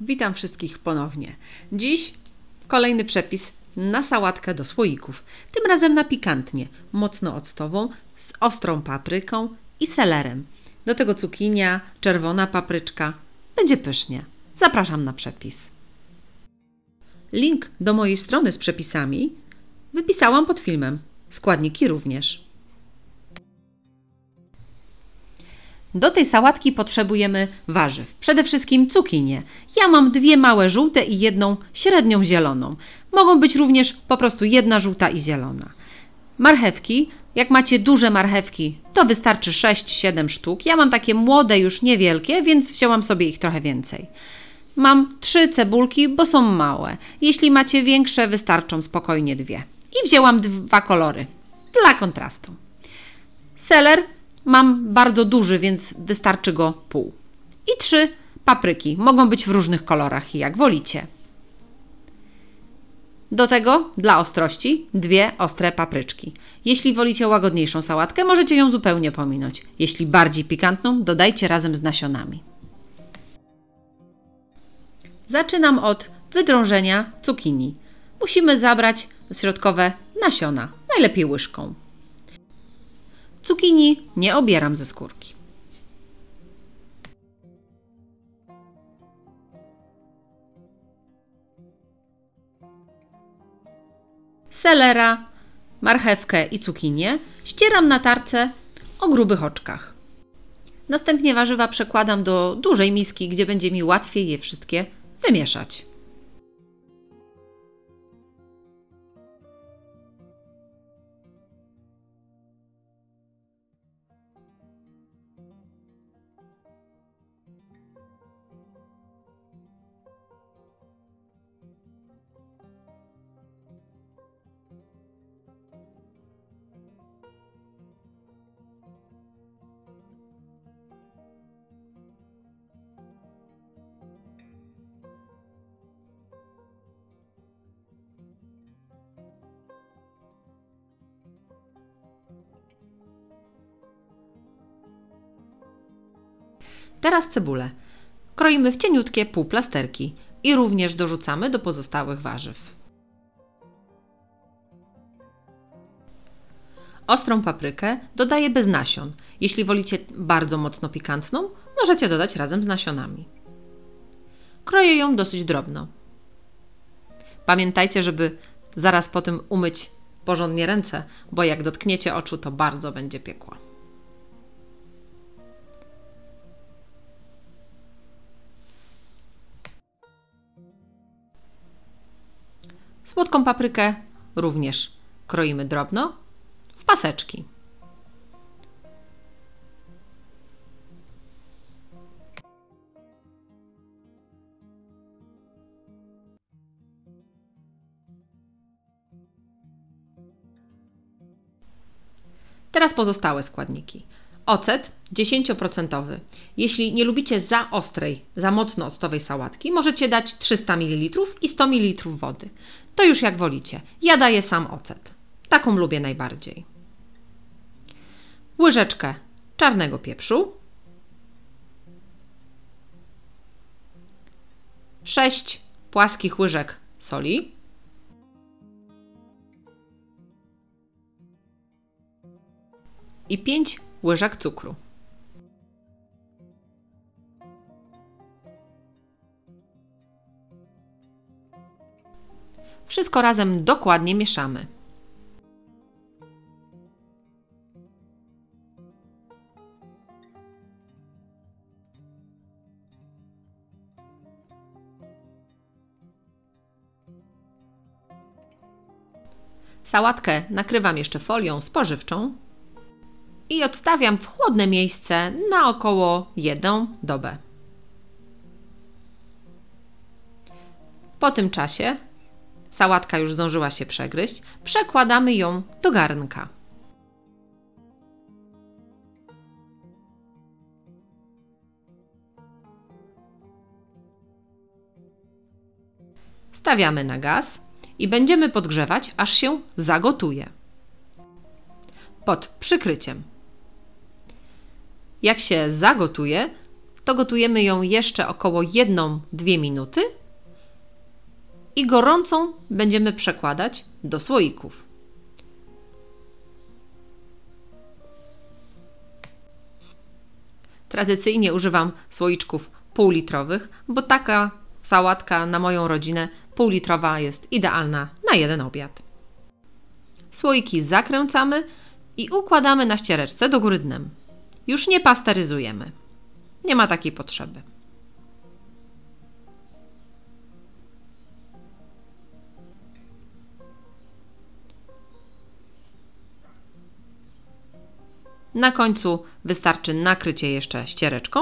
Witam wszystkich ponownie. Dziś kolejny przepis na sałatkę do słoików. Tym razem na pikantnie, mocno octową, z ostrą papryką i selerem. Do tego cukinia, czerwona papryczka. Będzie pysznie. Zapraszam na przepis. Link do mojej strony z przepisami wypisałam pod filmem. Składniki również. Do tej sałatki potrzebujemy warzyw. Przede wszystkim cukinię. Ja mam dwie małe żółte i jedną średnią zieloną. Mogą być również po prostu jedna żółta i zielona. Marchewki. Jak macie duże marchewki, to wystarczy 6-7 sztuk. Ja mam takie młode, już niewielkie, więc wzięłam sobie ich trochę więcej. Mam 3 cebulki, bo są małe. Jeśli macie większe, wystarczą spokojnie 2. I wzięłam 2 kolory dla kontrastu. Seler mam bardzo duży, więc wystarczy go pół. I 3 papryki. Mogą być w różnych kolorach, jak wolicie. Do tego dla ostrości 2 ostre papryczki. Jeśli wolicie łagodniejszą sałatkę, możecie ją zupełnie pominąć. Jeśli bardziej pikantną, dodajcie razem z nasionami. Zaczynam od wydrążenia cukinii. Musimy zabrać środkowe nasiona, najlepiej łyżką. Cukinii nie obieram ze skórki. Selera, marchewkę i cukinię ścieram na tarce o grubych oczkach. Następnie warzywa przekładam do dużej miski, gdzie będzie mi łatwiej je wszystkie wymieszać. Teraz cebulę. Kroimy w cieniutkie półplasterki i również dorzucamy do pozostałych warzyw. Ostrą paprykę dodaję bez nasion. Jeśli wolicie bardzo mocno pikantną, możecie dodać razem z nasionami. Kroję ją dosyć drobno. Pamiętajcie, żeby zaraz po tym umyć porządnie ręce, bo jak dotkniecie oczu, to bardzo będzie piekło. Słodką paprykę również kroimy drobno w paseczki. Teraz pozostałe składniki. Ocet 10%. Jeśli nie lubicie za ostrej, za mocno octowej sałatki, możecie dać 300 ml i 100 ml wody. To już jak wolicie. Ja daję sam ocet. Taką lubię najbardziej. Łyżeczkę czarnego pieprzu. 6 płaskich łyżek soli. I 5 łyżek cukru. Wszystko razem dokładnie mieszamy. Sałatkę nakrywam jeszcze folią spożywczą i odstawiam w chłodne miejsce na około 1 dobę. Po tym czasie sałatka już zdążyła się przegryźć, przekładamy ją do garnka. Stawiamy na gaz i będziemy podgrzewać, aż się zagotuje. Pod przykryciem. Jak się zagotuje, to gotujemy ją jeszcze około 1–2 minuty i gorącą będziemy przekładać do słoików. Tradycyjnie używam słoiczków półlitrowych, bo taka sałatka na moją rodzinę półlitrowa jest idealna na jeden obiad. Słoiki zakręcamy i układamy na ściereczce do góry dnem. Już nie pasteryzujemy. Nie ma takiej potrzeby. Na końcu wystarczy nakryć je jeszcze ściereczką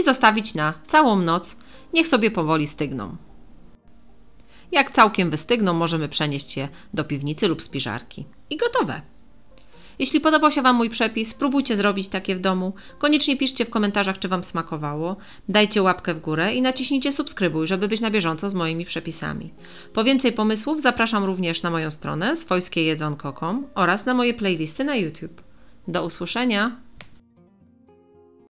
i zostawić na całą noc. Niech sobie powoli stygną. Jak całkiem wystygną, możemy przenieść je do piwnicy lub spiżarki. I gotowe! Jeśli podobał się Wam mój przepis, spróbujcie zrobić takie w domu. Koniecznie piszcie w komentarzach, czy Wam smakowało. Dajcie łapkę w górę i naciśnijcie subskrybuj, żeby być na bieżąco z moimi przepisami. Po więcej pomysłów zapraszam również na moją stronę swojskiejedzonko.com oraz na moje playlisty na YouTube. Do usłyszenia!